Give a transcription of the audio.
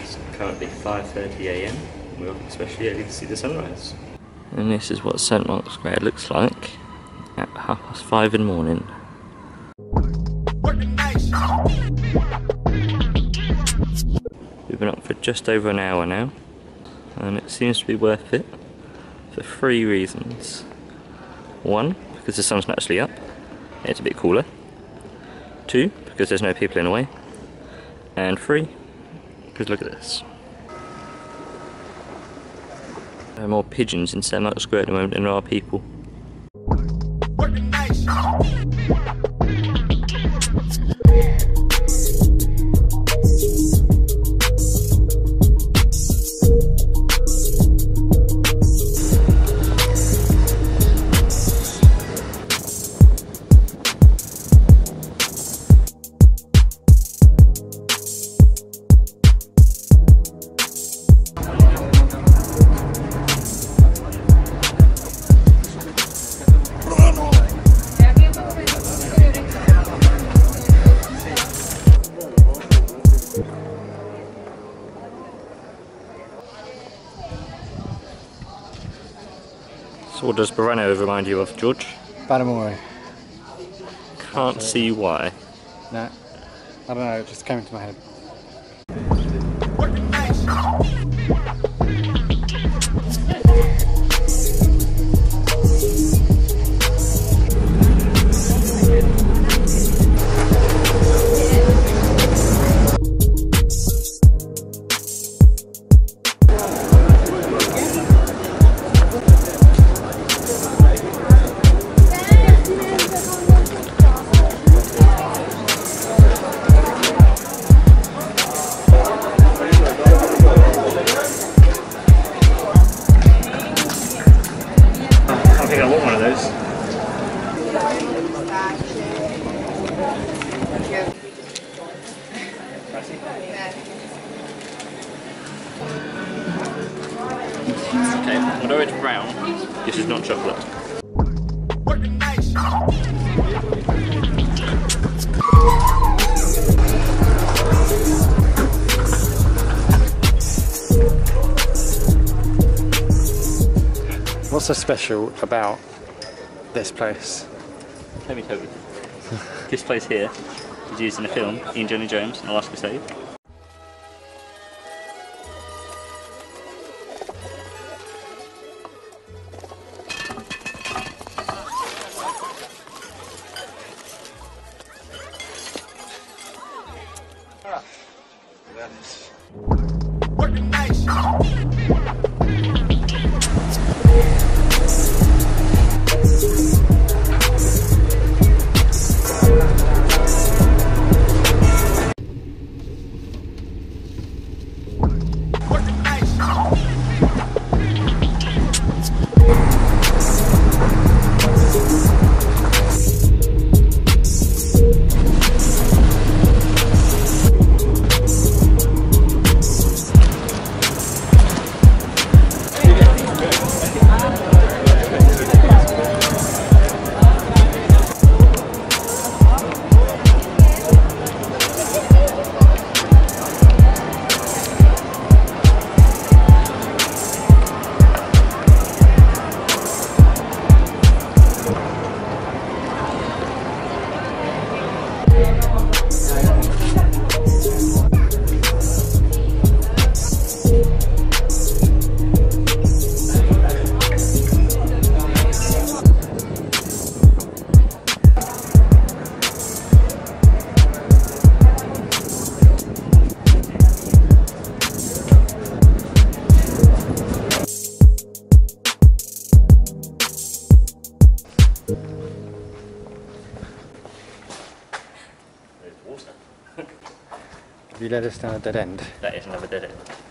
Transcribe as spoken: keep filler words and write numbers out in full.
It's currently five thirty a m We're especially early to see the sunrise. And this is what St Mark's Square looks like at half past five in the morning. We've been up for just over an hour now, and it seems to be worth it for three reasons. One, because the sun's not actually up, it's a bit cooler. Two, because there's no people in the way. And three, because look at this. There are more pigeons in St Mark's Square at the moment than there are people. So what does Burano remind you of, George? Batamore. Can't Absolutely. see why. No, I don't know, it just came into my head. Okay, although it's brown, this is not chocolate. What's so special about this place? Let me tell you. This place here is used in the film Indiana Jones and the Last Crusade. You led us down a dead end. That is another dead end.